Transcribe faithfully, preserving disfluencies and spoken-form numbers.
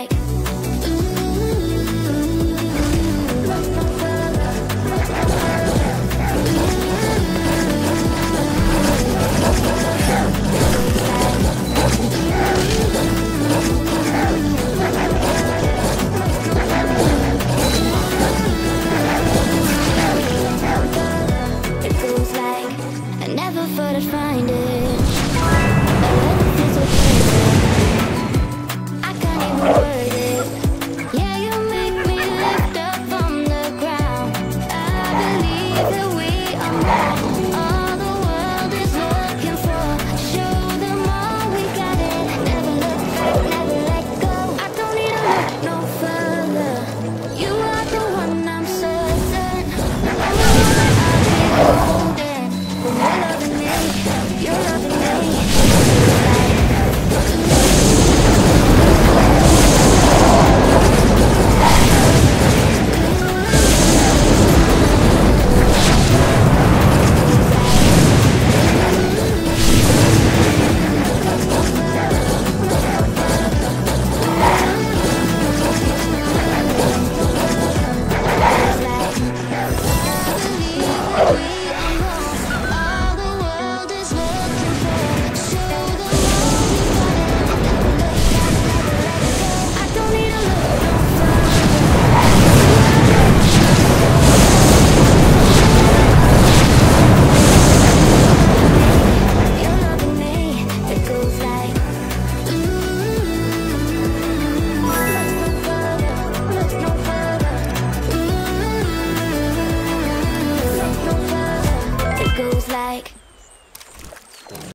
Like